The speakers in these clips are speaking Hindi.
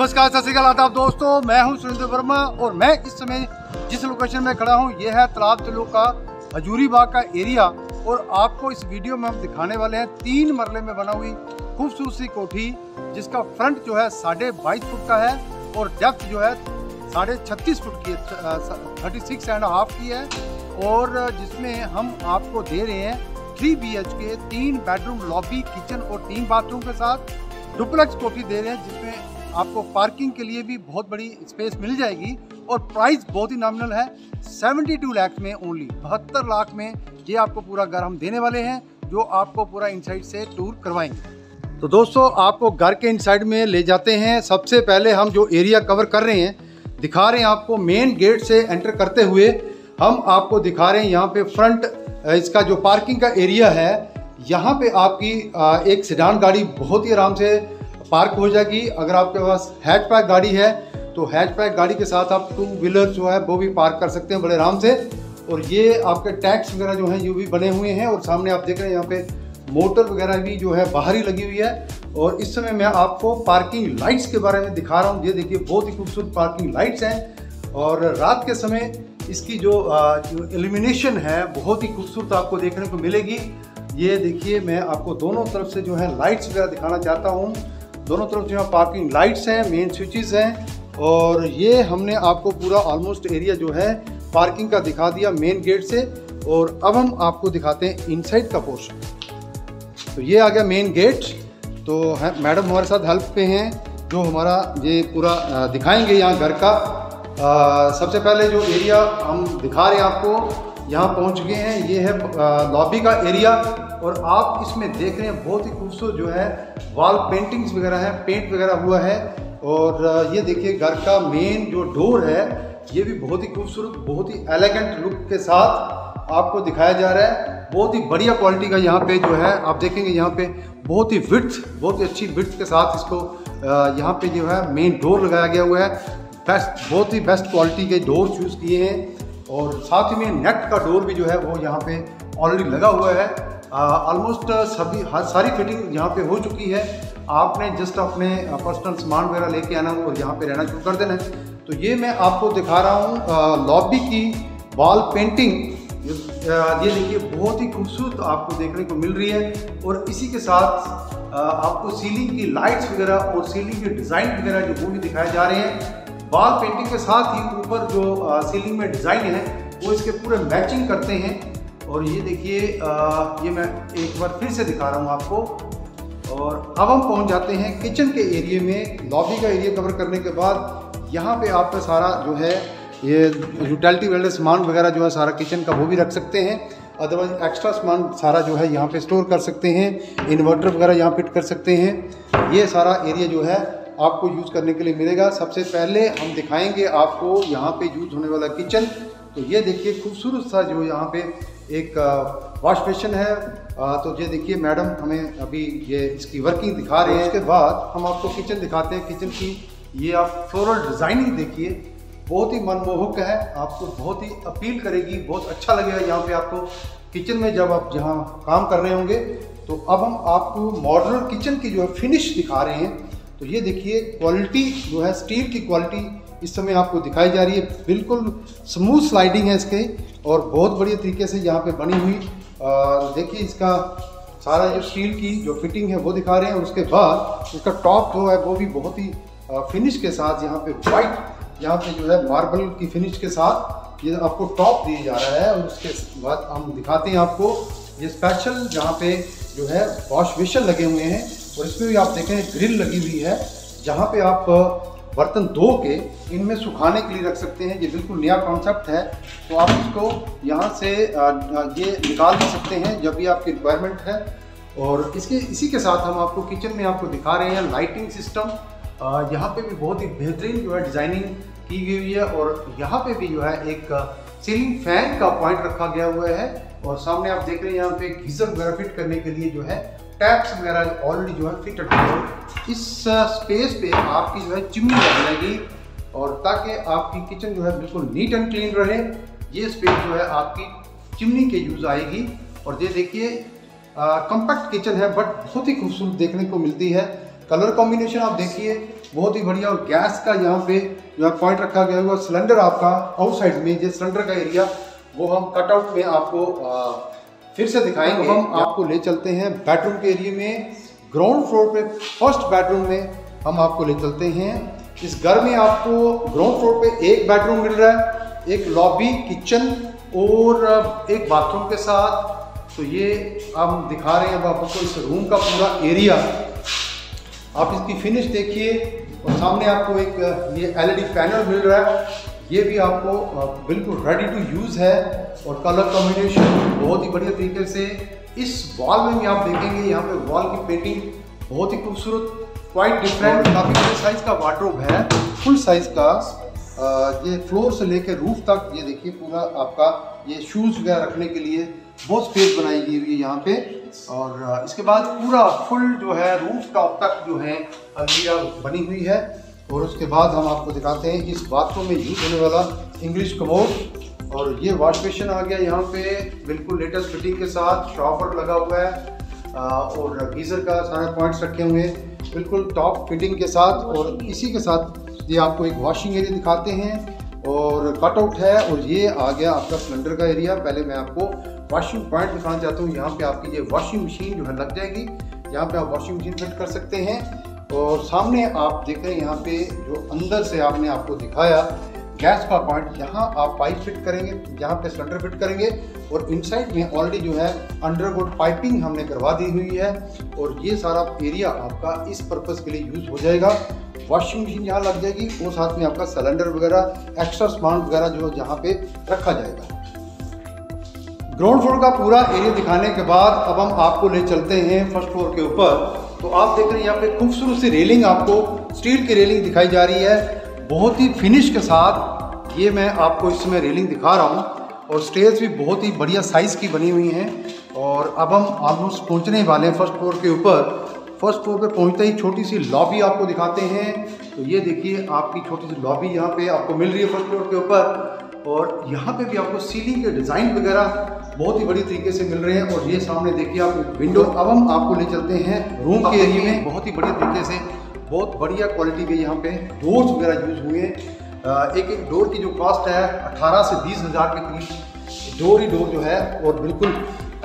नमस्कार, सत श्री अकाल, आदाब दोस्तों। मैं हूं सुरेंद्र वर्मा और मैं इस समय जिस लोकेशन में खड़ा हूं ये है तलाब तिलो का हजूरीबाग का एरिया। और आपको इस वीडियो में हम दिखाने वाले हैं 3 मरले में बना हुई खूबसूरत सी कोठी, जिसका फ्रंट जो है 22.5 फुट का है और डेप्थ जो है 36.5 फुट की है, 36.5 की है। और जिसमें हम आपको दे रहे हैं 3 BHK, 3 बेडरूम, लॉबी, किचन और 3 बाथरूम के साथ डुप्लेक्स कोठी दे रहे हैं, जिसमें आपको पार्किंग के लिए भी बहुत बड़ी स्पेस मिल जाएगी। और प्राइस बहुत ही नॉमिनल है, 72 लाख में ओनली, 72 लाख में ये आपको पूरा घर हम देने वाले हैं, जो आपको पूरा इनसाइड से टूर करवाएंगे। तो दोस्तों आपको घर के इनसाइड में ले जाते हैं। सबसे पहले हम जो एरिया कवर कर रहे हैं दिखा रहे हैं आपको, मेन गेट से एंटर करते हुए हम आपको दिखा रहे हैं यहाँ पे फ्रंट इसका जो पार्किंग का एरिया है। यहाँ पे आपकी एक सेडान गाड़ी बहुत ही आराम से पार्क हो जाएगी। अगर आपके पास हैचबैक गाड़ी है तो हैचबैक गाड़ी के साथ आप 2 व्हीलर जो है वो भी पार्क कर सकते हैं बड़े आराम से। और ये आपके टैक्स वगैरह जो हैं ये भी बने हुए हैं। और सामने आप देख रहे हैं यहाँ पे मोटर वगैरह भी जो है बाहर ही लगी हुई है। और इस समय मैं आपको पार्किंग लाइट्स के बारे में दिखा रहा हूँ। ये देखिए बहुत ही खूबसूरत पार्किंग लाइट्स हैं और रात के समय इसकी जो इल्यूमिनेशन है बहुत ही खूबसूरत आपको देखने को मिलेगी। ये देखिए मैं आपको दोनों तरफ से जो है लाइट्स वगैरह दिखाना चाहता हूँ। दोनों तरफ जो है पार्किंग लाइट्स हैं, मेन स्विचेस हैं। और ये हमने आपको पूरा ऑलमोस्ट एरिया जो है पार्किंग का दिखा दिया मेन गेट से। और अब हम आपको दिखाते हैं इनसाइड का पोर्शन। तो ये आ गया मेन गेट। तो मैडम हमारे साथ हेल्प पे हैं जो हमारा ये पूरा दिखाएँगे यहाँ घर का। सबसे पहले जो एरिया हम दिखा रहे हैं आपको, यहाँ पहुँच गए हैं, ये है लॉबी का एरिया। और आप इसमें देख रहे हैं बहुत ही खूबसूरत जो है वॉल पेंटिंग्स वगैरह हैं, पेंट वगैरह हुआ है। और ये देखिए घर का मेन जो डोर है ये भी बहुत ही खूबसूरत, बहुत ही एलिगेंट लुक के साथ आपको दिखाया जा रहा है। बहुत ही बढ़िया क्वालिटी का यहाँ पे जो है आप देखेंगे, यहाँ पे बहुत ही विड्थ, बहुत ही अच्छी विड्थ के साथ इसको यहाँ पे जो है मेन डोर लगाया गया हुआ है। बेस्ट, बहुत ही बेस्ट क्वालिटी के डोर चूज़ किए हैं। और साथ ही में नेट का डोर भी जो है वो यहाँ पे ऑलरेडी लगा हुआ है। ऑलमोस्ट सारी फिटिंग यहाँ पे हो चुकी है। आपने जस्ट अपने पर्सनल सामान वगैरह लेके आना हो और यहाँ पे रहना शुरू कर देना है। तो ये मैं आपको दिखा रहा हूँ लॉबी की वॉल पेंटिंग। ये देखिए बहुत ही खूबसूरत आपको देखने को मिल रही है। और इसी के साथ आपको सीलिंग की लाइट्स वगैरह और सीलिंग के डिज़ाइन वगैरह जो वो भी दिखाए जा रहे हैं। वॉल पेंटिंग के साथ ही ऊपर जो सीलिंग में डिज़ाइन है वो इसके पूरे मैचिंग करते हैं। और ये देखिए ये मैं एक बार फिर से दिखा रहा हूँ आपको। और अब हम पहुँच जाते हैं किचन के एरिए में। लॉबी का एरिया कवर करने के बाद यहाँ पे आपका सारा जो है ये यूटिलिटी वाले सामान वगैरह जो है सारा किचन का वो भी रख सकते हैं। अदरवाइज एक्स्ट्रा सामान सारा जो है यहाँ पर स्टोर कर सकते हैं। इन्वर्टर वगैरह यहाँ फिट कर सकते हैं। ये सारा एरिया जो है आपको यूज़ करने के लिए मिलेगा। सबसे पहले हम दिखाएंगे आपको यहाँ पे यूज़ होने वाला किचन। तो ये देखिए खूबसूरत सा जो यहाँ पे एक वॉश बेसिन है। तो ये देखिए मैडम हमें अभी ये इसकी वर्किंग दिखा रहे हैं। उसके बाद हम आपको किचन दिखाते हैं। किचन की ये आप फ्लोरल डिज़ाइनिंग देखिए बहुत ही मनमोहक है, आपको बहुत ही अपील करेगी, बहुत अच्छा लगेगा यहाँ पर आपको किचन में जब आप जहाँ काम कर रहे होंगे। तो अब हम आपको मॉडर्न किचन की जो है फिनिश दिखा रहे हैं। तो ये देखिए क्वालिटी जो है स्टील की क्वालिटी इस समय आपको दिखाई जा रही है। बिल्कुल स्मूथ स्लाइडिंग है इसके और बहुत बढ़िया तरीके से यहाँ पे बनी हुई। देखिए इसका सारा जो स्टील की जो फिटिंग है वो दिखा रहे हैं। उसके बाद इसका टॉप जो है वो भी बहुत ही फिनिश के साथ यहाँ पे वाइट, यहाँ पे जो है मार्बल की फिनिश के साथ ये आपको टॉप दिया जा रहा है। और उसके बाद हम दिखाते हैं आपको ये स्पेशल जहाँ पे जो है वॉश बेसिन लगे हुए हैं। और इसमें भी आप देखें ग्रिल लगी हुई है जहाँ पे आप बर्तन धो के इनमें सुखाने के लिए रख सकते हैं। ये बिल्कुल नया कॉन्सेप्ट है। तो आप इसको यहाँ से ये निकाल भी सकते हैं जब भी आपकी रिक्वायरमेंट है। और इसी के साथ हम आपको किचन में आपको दिखा रहे हैं लाइटिंग सिस्टम। यहाँ पे भी बहुत ही बेहतरीन जो है डिज़ाइनिंग की गई हुई है। और यहाँ पे भी जो है एक सीलिंग फैन का पॉइंट रखा गया हुआ है। और सामने आप देख रहे हैं यहाँ पे गीजर वगैरह फिट करने के लिए जो है टैप्स वगैरह ऑलरेडी जो है फिटेड है। इस स्पेस पे आपकी जो है चिमनी लग जाएगी और ताकि आपकी किचन जो है बिल्कुल नीट एंड क्लीन रहे, ये स्पेस जो है आपकी चिमनी के यूज़ आएगी। और ये देखिए कम्पैक्ट किचन है बट बहुत ही खूबसूरत देखने को मिलती है। कलर कॉम्बिनेशन आप देखिए बहुत ही बढ़िया। और गैस का यहाँ पे जो है पॉइंट रखा गया है, और सिलेंडर आपका आउटसाइड में, जिस सिलेंडर का एरिया वो हम कटआउट में आपको फिर से दिखाएंगे। हम आपको ले चलते हैं बेडरूम के एरिए में, ग्राउंड फ्लोर पे फर्स्ट बेडरूम में हम आपको ले चलते हैं। इस घर में आपको ग्राउंड फ्लोर पे एक बेडरूम मिल रहा है, एक लॉबी, किचन और एक बाथरूम के साथ। तो ये हम दिखा रहे हैं अब आपको इस रूम का पूरा एरिया। आप इसकी फिनिश देखिए, और सामने आपको एक ये एलईडी पैनल मिल रहा है, ये भी आपको बिल्कुल रेडी टू यूज़ है। और कलर कॉम्बिनेशन बहुत ही बढ़िया तरीके से। इस वॉल में भी आप देखेंगे, यहाँ पे वॉल की पेंटिंग बहुत ही खूबसूरत, क्वाइट डिफरेंट, काफ़ी बड़े साइज़ का वार्डरोब है, फुल साइज़ का। ये फ्लोर से लेकर रूफ तक ये देखिए पूरा आपका ये शूज़ वगैरह रखने के लिए बहुत स्पेस बनाई गई हुई है यहाँ पे। और इसके बाद पूरा फुल जो है रूफ टॉप तक जो है अलमीरा बनी हुई है। और उसके बाद हम आपको दिखाते हैं इस बाथरूम में यूज़ होने वाला इंग्लिश कमोड। और ये वॉश बेसिन आ गया यहाँ पे बिल्कुल लेटेस्ट फिटिंग के साथ, शॉवर लगा हुआ है और गीज़र का सारे पॉइंट्स रखे हुए हैं बिल्कुल टॉप फिटिंग के साथ। और इसी के साथ ये आपको एक वॉशिंग एरिया दिखाते हैं और कटआउट है। और ये आ गया आपका सिलेंडर का एरिया। पहले मैं आपको वॉशिंग पॉइंट दिखाना चाहता हूँ। यहाँ पे आपकी ये वॉशिंग मशीन जो है लग जाएगी, यहाँ पे आप वॉशिंग मशीन फिट कर सकते हैं। और सामने आप देख रहे हैं यहाँ पे जो अंदर से आपने आपको दिखाया गैस का पॉइंट, यहाँ आप पाइप फिट करेंगे, यहाँ पे सिलेंडर फिट करेंगे। और इनसाइड में ऑलरेडी जो है अंडरग्राउंड पाइपिंग हमने करवा दी हुई है। और ये सारा एरिया आपका इस पर्पज़ के लिए यूज़ हो जाएगा। वॉशिंग मशीन यहाँ लग जाएगी और साथ में आपका सिलेंडर वगैरह एक्स्ट्रा सामान वगैरह जो यहाँ पे रखा जाएगा। ग्राउंड फ्लोर का पूरा एरिया दिखाने के बाद अब हम आपको ले चलते हैं फर्स्ट फ्लोर के ऊपर। तो आप देख रहे हैं यहाँ पे खूबसूरत सी रेलिंग, आपको स्टील की रेलिंग दिखाई जा रही है बहुत ही फिनिश के साथ। ये मैं आपको इसमें रेलिंग दिखा रहा हूँ। और स्टेज भी बहुत ही बढ़िया साइज़ की बनी हुई हैं। और अब हम ऑलमोस्ट पहुँचने वाले हैं फर्स्ट फ्लोर के ऊपर। फर्स्ट फ्लोर पे पहुंचते ही छोटी सी लॉबी आपको दिखाते हैं। तो ये देखिए आपकी छोटी सी लॉबी यहाँ पे आपको मिल रही है फर्स्ट फ्लोर के ऊपर। और यहाँ पे भी आपको सीलिंग के डिज़ाइन वगैरह बहुत ही बड़ी तरीके से मिल रहे हैं। और ये सामने देखिए आप विंडो। अब हम आपको ले चलते हैं रूम के एरिया में। बहुत ही बढ़िया तरीके से, बहुत बढ़िया क्वालिटी के यहाँ पे डोर्स वगैरह यूज़ हुए हैं। एक एक डोर की जो कॉस्ट है 18 से 20 हज़ार के करीब डोर ही डोर जो है। और बिल्कुल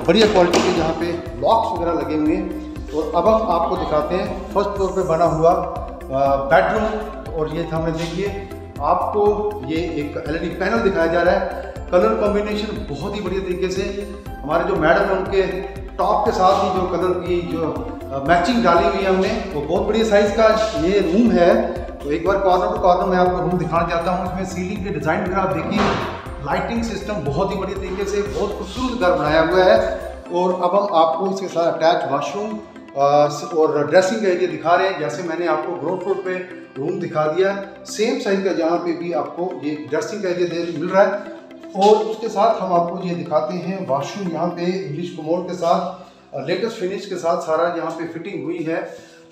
बढ़िया क्वालिटी के यहाँ पे लॉक्स वगैरह लगे हुए हैं। और अब हम आपको दिखाते हैं फर्स्ट फ्लोर पे बना हुआ बेडरूम। और ये सामने देखिए आपको ये एक एलईडी पैनल दिखाया जा रहा है। कलर कॉम्बिनेशन बहुत ही बढ़िया तरीके से, हमारे जो मैडम है उनके टॉप के साथ ही जो कलर की जो मैचिंग डाली हुई है हमने, वो बहुत बढ़िया साइज़ का ये रूम है। तो एक बार कॉर्नर टू कॉर्नर मैं आपको रूम दिखाना चाहता हूँ। इसमें सीलिंग के डिज़ाइन वगैरह आप देखिए, लाइटिंग सिस्टम बहुत ही बढ़िया तरीके से, बहुत खूबसूरत घर बनाया हुआ है। और अब हम आपको इसके साथ अटैच वाशरूम और ड्रेसिंग का एरिया दिखा रहे हैं। जैसे मैंने आपको ग्राउंड फ्लोर पे रूम दिखा दिया, सेम साइज का यहाँ पे भी आपको ये ड्रेसिंग का एरिया मिल रहा है। और उसके साथ हम आपको ये दिखाते हैं वॉशरूम, यहाँ पे इंग्लिश कमोड के साथ लेटेस्ट फिनिश के साथ सारा यहाँ पे फिटिंग हुई है।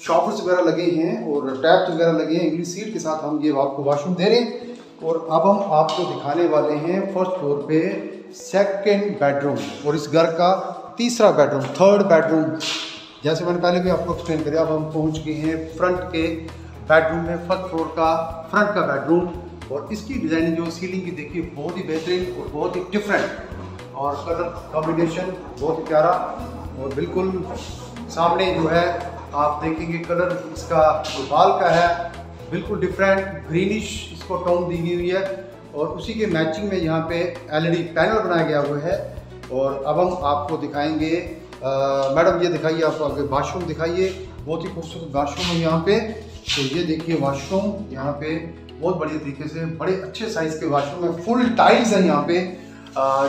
शॉवर्स वगैरह लगे हैं और टैप्स वगैरह लगे हैं। इंग्लिश सीट के साथ हम ये आपको वॉशरूम दे रहे हैं। और अब हम आपको दिखाने वाले हैं फर्स्ट फ्लोर पे सेकेंड बेडरूम और इस घर का तीसरा बेडरूम, थर्ड बेडरूम। जैसे मैंने पहले भी आपको एक्सप्लेन किया, अब हम पहुंच गए हैं फ्रंट के बेडरूम में, फर्स्ट फ्लोर का फ्रंट का बेडरूम। और इसकी डिज़ाइनिंग जो सीलिंग की देखिए बहुत ही बेहतरीन और बहुत ही डिफरेंट, और कलर कॉम्बिनेशन बहुत ही प्यारा। और बिल्कुल सामने जो है आप देखेंगे कलर इसका जो बाल का है बिल्कुल डिफरेंट, ग्रीनिश इसको टोन दी गई हुई है। और उसी के मैचिंग में यहाँ पे एलईडी पैनल बनाया गया हुआ है। और अब हम आपको दिखाएंगे, मैडम ये दिखाइए आप आगे वाशरूम दिखाइए, बहुत ही खूबसूरत वाशरूम है यहाँ पे। तो ये देखिए वाशरूम यहाँ पे बहुत बढ़िया तरीके से, बड़े अच्छे साइज़ के वाशरूम है, फुल टाइल्स हैं यहाँ पे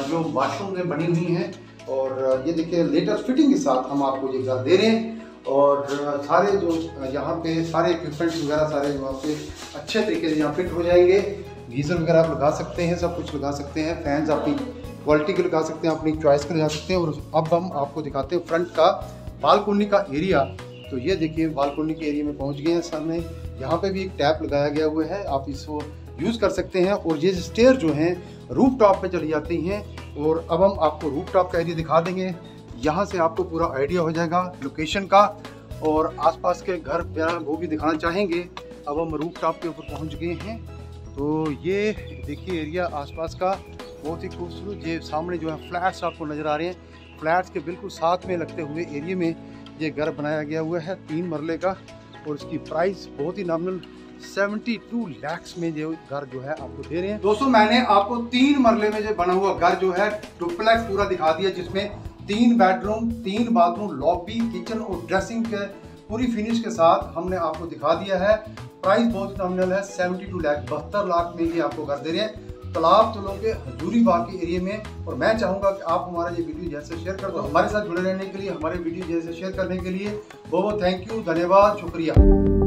जो वाशरूम में बनी हुई हैं। और ये देखिए लेटेस्ट फिटिंग के साथ हम आपको ये घर दे रहे हैं। और सारे जो यहाँ पे सारे इक्विपमेंट्स वगैरह सारे यहाँ पे अच्छे तरीके से यहाँ फिट हो जाएंगे। गीज़र वगैरह आप लगा सकते हैं, सब कुछ लगा सकते हैं, फैंस अपनी क्वालिटी के लगा सकते हैं, अपनी चॉइस के लगा सकते हैं। और अब हम आपको दिखाते हैं फ्रंट का बालकोनी का एरिया। तो ये देखिए बालकोनी के एरिया में पहुँच गए हैं। सामने यहाँ पे भी एक टैप लगाया गया हुआ है, आप इसको यूज़ कर सकते हैं। और ये स्टेयर जो हैं रूफ टॉप पर चली जाती हैं। और अब हम आपको रूफ टॉप का एरिया दिखा देंगे, यहाँ से आपको पूरा आइडिया हो जाएगा लोकेशन का। और आसपास के घर वगैरह वो भी दिखाना चाहेंगे। अब हम रूफ टॉप के ऊपर पहुंच गए हैं। तो ये देखिए एरिया आसपास का बहुत ही खूबसूरत। ये सामने जो है फ्लैट्स आपको नज़र आ रहे हैं, फ्लैट्स के बिल्कुल साथ में लगते हुए एरिए में ये घर बनाया गया हुआ है 3 मरले का, और इसकी प्राइस बहुत ही नॉमिनल 72 लाख में जो घर जो है आपको दे रहे हैं। दोस्तों मैंने आपको 3 मरले में जो बना हुआ घर जो है डुप्लेक्स पूरा दिखा दिया, जिसमें 3 बेडरूम, 3 बाथरूम, लॉबी, किचन और ड्रेसिंग के पूरी फिनिश के साथ हमने आपको दिखा दिया है। प्राइस बहुत नॉमिनल है 72 लाख में ये आपको घर दे रहे हैं तलाब तिलो के हजूरीबाग के एरिया में। और मैं चाहूँगा कि आप हमारा ये वीडियो जैसे शेयर कर दो। हमारे साथ जुड़े रहने के लिए, हमारे वीडियो जैसे शेयर करने के लिए बहुत बहुत थैंक यू, धन्यवाद, शुक्रिया।